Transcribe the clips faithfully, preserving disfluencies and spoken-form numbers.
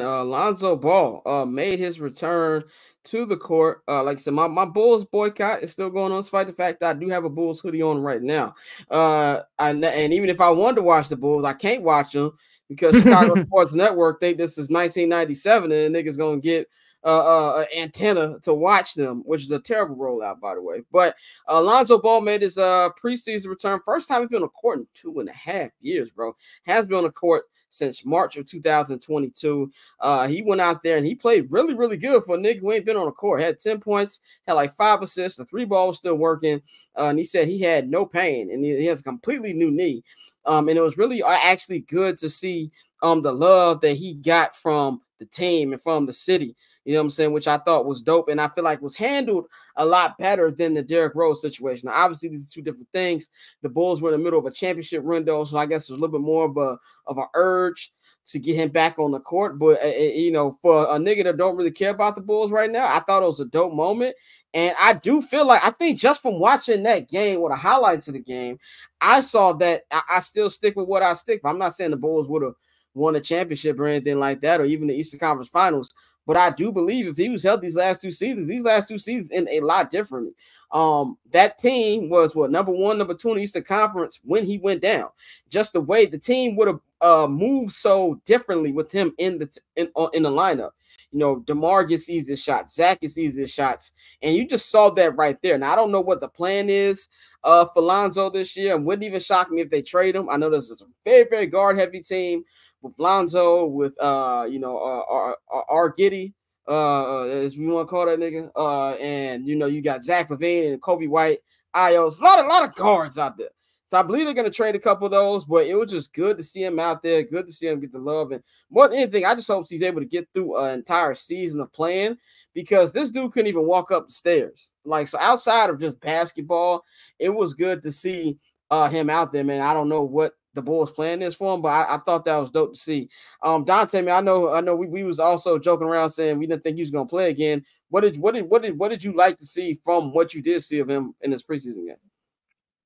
Uh, Lonzo Ball uh, made his return to the court. Uh, like I said, my, my Bulls boycott is still going on, despite the fact that I do have a Bulls hoodie on right now. Uh, and, and even if I wanted to watch the Bulls, I can't watch them because Chicago Sports Network think this is nineteen ninety-seven and the niggas gonna get uh, uh, an antenna to watch them, which is a terrible rollout, by the way. But uh, Lonzo Ball made his uh, preseason return. First time he's been on the court in two and a half years, bro. Has been on the court since March of two thousand twenty-two. Uh, he went out there and he played really, really good for a nigga who ain't been on the court. Had ten points, had like five assists. The three ball was still working. Uh, and he said he had no pain and he, he has a completely new knee. Um, and it was really actually good to see um, the love that he got from the team and from the city. You know what I'm saying? Which I thought was dope. And I feel like was handled a lot better than the Derrick Rose situation. Now, obviously, these are two different things. The Bulls were in the middle of a championship run, though. So I guess there's a little bit more of a of an urge to get him back on the court. But, uh, you know, for a nigga that don't really care about the Bulls right now, I thought it was a dope moment. And I do feel like, I think just from watching that game or the highlights of the game, I saw that I, I still stick with what I stick. I'm not saying the Bulls would have won a championship or anything like that, or even the Eastern Conference Finals. But I do believe if he was held these last two seasons, these last two seasons in a lot differently. Um, that team was what number one, number two in the Eastern Conference when he went down. Just the way the team would have uh, moved so differently with him in the in, in the lineup. You know, DeMar gets easier shots, Zach gets easier shots, and you just saw that right there. Now I don't know what the plan is uh, for Lonzo this year, and wouldn't even shock me if they trade him. I know this is a very, very guard heavy team. With Lonzo, with uh, you know, uh, R, R, R Giddy, uh, as we want to call that nigga, uh, and you know, you got Zach LaVine and Kobe White, Ios, a lot, a lot of guards out there. So I believe they're gonna trade a couple of those, but it was just good to see him out there, good to see him get the love, and more than anything, I just hope he's able to get through an entire season of playing because this dude couldn't even walk up the stairs. Like so, outside of just basketball, it was good to see uh him out there, man. I don't know what the Bulls playing this for him, but I, I thought that was dope to see. Um, Dante, man, I know, I know, we, we was also joking around saying we didn't think he was gonna play again. What did, what did, what did, what did you like to see from what you did see of him in this preseason game?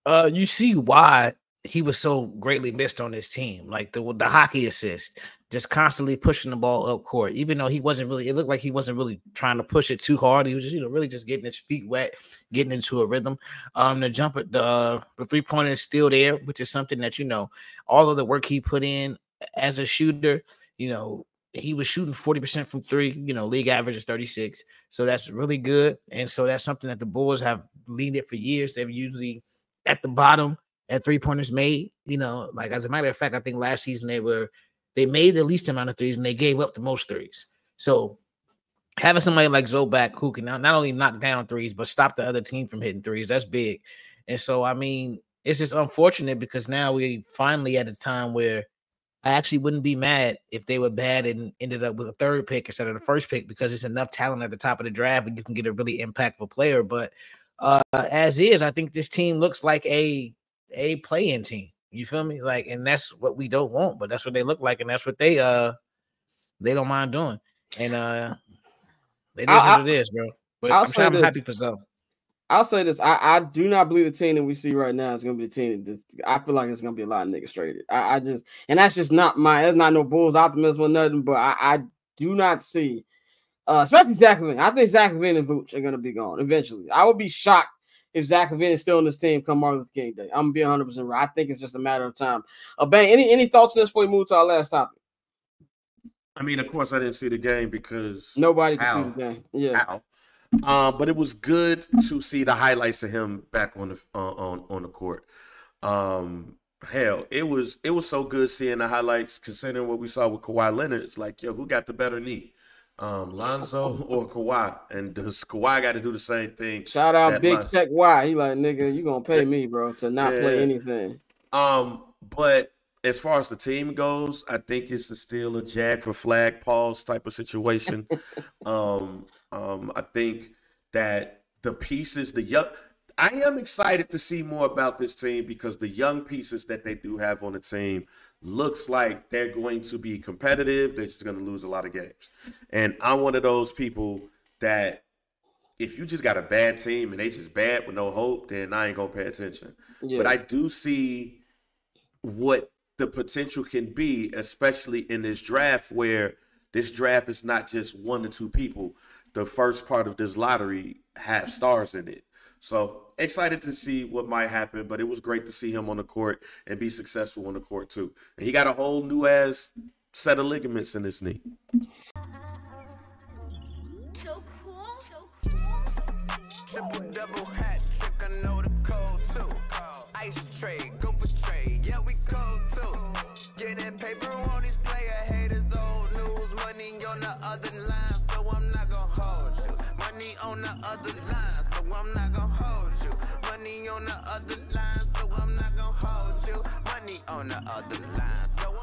Uh, you see why he was so greatly missed on this team, like the the hockey assist, just constantly pushing the ball up court, even though he wasn't really. It looked like he wasn't really trying to push it too hard. He was just, you know, really just getting his feet wet, getting into a rhythm. Um, the jumper, the the three pointer is still there, which is something that, you know, all of the work he put in as a shooter. You know, he was shooting forty percent from three. You know, league average is thirty-six, so that's really good. And so that's something that the Bulls have leaned it for years. They've usually at the bottom at three pointers made. You know, like as a matter of fact, I think last season they were. They made the least amount of threes, and they gave up the most threes. So having somebody like Zoback who can not, not only knock down threes, but stop the other team from hitting threes, that's big. And so, I mean, it's just unfortunate because now we finally at a time where I actually wouldn't be mad if they were bad and ended up with a third pick instead of the first pick because it's enough talent at the top of the draft and you can get a really impactful player. But uh, as is, I think this team looks like a, a play-in team. You feel me? Like, and that's what we don't want, but that's what they look like, and that's what they uh they don't mind doing. And uh it is I, what it is, bro. But I'll I'm, sure I'm happy for some. I'll say this. I, I do not believe the team that we see right now is gonna be the team that I feel like it's gonna be a lot of niggas traded. I, I just and that's just not my that's not no Bulls optimism or nothing, but I, I do not see uh especially Zach LaVine. I think Zach LaVine and Vooch are gonna be gone eventually. I would be shocked if Zach LaVine is still on this team come Martin Luther King Day. I'm going to be one hundred percent right. I think it's just a matter of time. Uh, Bang, any, any thoughts on this before we move to our last topic? I mean, of course, I didn't see the game because nobody could ow, see the game. Yeah, uh, but it was good to see the highlights of him back on the uh, on on the court. Um, hell, it was it was so good seeing the highlights. Considering what we saw with Kawhi Leonard, it's like, yo, who got the better knee? Um, Lonzo or Kawhi, and does Kawhi got to do the same thing? Shout out Big Lonzo. Tech Y. He like, nigga, you gonna pay me, bro, to not yeah. play anything. Um, but as far as the team goes, I think it's a still a jag for flag pause type of situation. um, um, I think that the pieces, the young, I am excited to see more about this team because the young pieces that they do have on the team. Looks like they're going to be competitive. They're just going to lose a lot of games. And I'm one of those people that if you just got a bad team and they just bad with no hope, then I ain't going to pay attention. Yeah. But I do see what the potential can be, especially in this draft where This draft is not just one to two people. The first part of this lottery have stars in it. So excited to see what might happen, but it was great to see him on the court and be successful on the court too. And he got a whole new ass set of ligaments in his knee. So cool. So cool. Triple double hat trick, I know the code too. Ice tray, go for trade, yeah we cold too. Getting paper on these player haters, old news, money on the other line, so I'm not gonna hold you. Money on the other line, so I'm not gonna hold you. Money on the other line, so I'm not gonna hold you. Money on the other line, so